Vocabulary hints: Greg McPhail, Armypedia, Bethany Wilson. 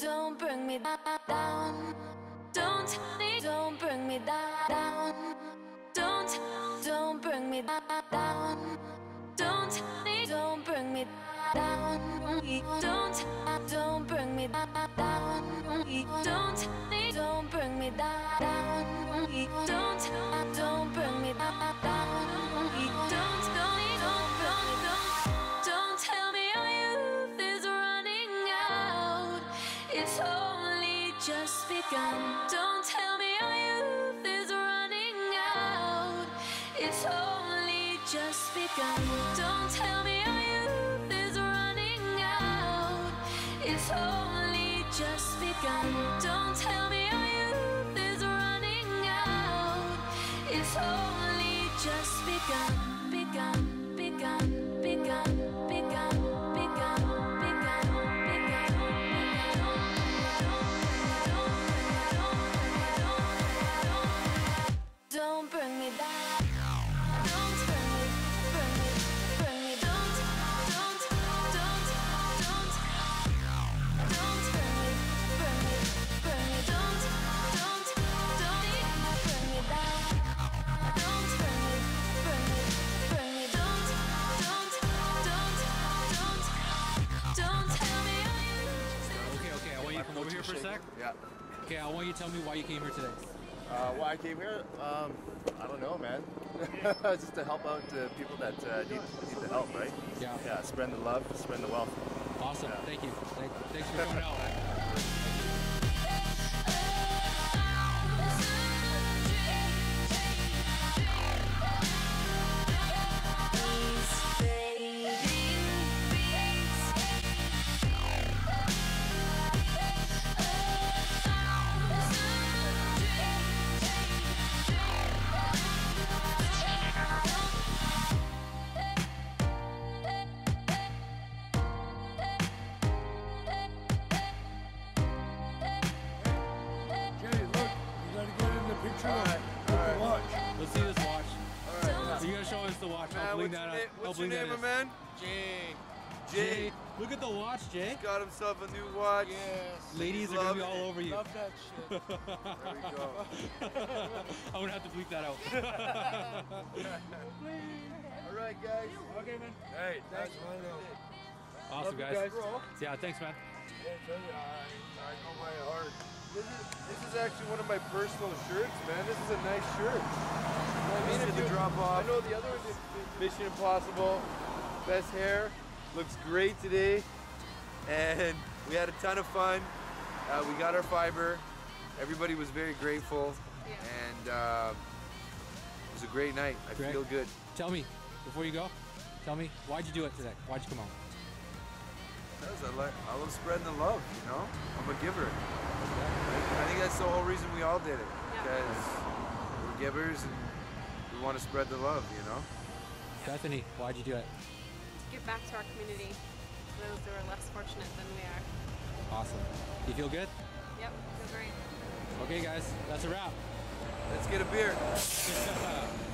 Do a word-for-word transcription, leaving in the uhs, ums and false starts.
don't bring me down. Don't, don't bring me down. Don't, don't bring me down. Don't, don't bring me down. Don't, don't bring me down. Don't, don't bring me down. Don't, don't bring me down. Don't, don't, don't bring me down. Don't tell me our youth is running out. It's only just begun. Don't tell me our youth is running out. It's only just begun. Don't tell me our youth is running out. It's only just begun. Don't tell me our youth is running out. It's only just begun. Begun, begun, begun, begun, begun, begun, begun. Don't bring me down. Don't bring me, bring me, bring me. Don't, don't, don't, don't. Don't bring me, bring me, bring me. Don't, don't, don't. Bring me down. Don't bring me, bring me, bring me. Don't, don't, don't, don't. Don't tell me I am. Okay, okay. I want you to come over here for a sec. Yeah. Okay, I want you to tell me why you came here today. Uh, why I came here? Um, I don't know, man. Just to help out uh, people that uh, need, need the help, right? Yeah. Yeah, spread the love, spread the wealth. Awesome, yeah. Thank you. Thank, thanks for coming out. Let's see this watch. All right, so you gotta show us the watch. Man, I'll bling that up. What's your name, my man? Jay. Jay. Jay. Look at the watch, Jay. He's got himself a new watch. Yes. Ladies are gonna be all over you. Love that shit. There we go. I'm gonna have to bleep that out. All right, guys. Okay, man. Hey, thanks, man. Awesome, guys. guys. Yeah, thanks, man. Yeah, I tell you, I, I know my heart. This is, this is actually one of my personal shirts, man. This is a nice shirt. I mean, if you drop off. I know the other one is Mission Impossible. Best hair. Looks great today. And we had a ton of fun. Uh, we got our fiber. Everybody was very grateful. Yeah. And uh, it was a great night. I Greg, feel good. Tell me, before you go, tell me, why'd you do it today? Why'd you come out? Because I, like, I love spreading the love, you know? I'm a giver. I think that's the whole reason we all did it, because yeah. we're givers and we want to spread the love, you know? Bethany, why'd you do it? To give back to our community, those who are less fortunate than we are. Awesome. You feel good? Yep, I feel great. Okay guys, that's a wrap. Let's get a beer.